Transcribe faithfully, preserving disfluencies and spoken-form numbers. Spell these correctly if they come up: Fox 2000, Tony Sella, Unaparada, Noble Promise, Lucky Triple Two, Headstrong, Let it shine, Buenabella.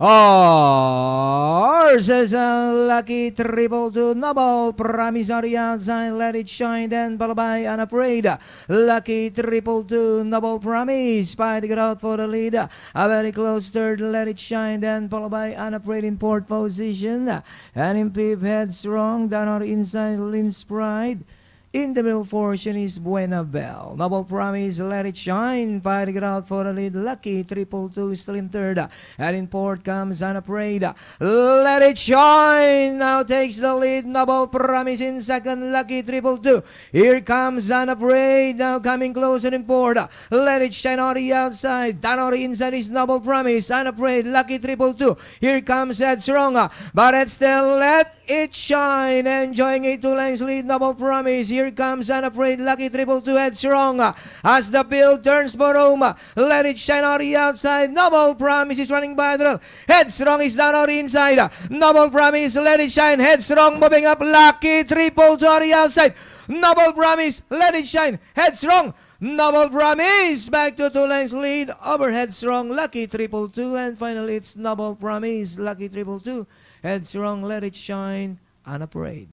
Ours is a Lucky Triple Two, Noble Promise, Let It Shine, then followed by Unaparada. Lucky Triple Two, Noble Promise, fight it out for the lead. A very close third, Let It Shine, then followed by Unaparada in fourth position. And in fifth, Headstrong, down on inside, Lynn's Pride. In the middle portion is Buenabella. Noble Promise, Let It Shine, fighting it out for the lead. Lucky Triple Two still in third. And in fourth comes Unaparada. Let It Shine now takes the lead. Noble Promise in second. Lucky Triple Two. Here comes Unaparada now coming closer in fourth. Let It Shine on the outside. Down on the inside is Noble Promise. Unaparada, Lucky Triple Two. Here comes Headstrong. But it's still Let It Shine. Enjoying a two lengths lead. Noble Promise. Here comes Unaparada, Lucky Triple Two, Headstrong. As the field turns bottom, Let It Shine on the outside. Noble Promise is running by the rail. Headstrong is down on the inside. Noble Promise, Let It Shine. Headstrong moving up. Lucky Triple Two on the outside. Noble Promise, Let It Shine. Headstrong. Noble Promise back to two lengths lead over Headstrong, Lucky Triple Two, and finally it's Noble Promise, Lucky Triple Two, Headstrong, Let It Shine, Unaparada.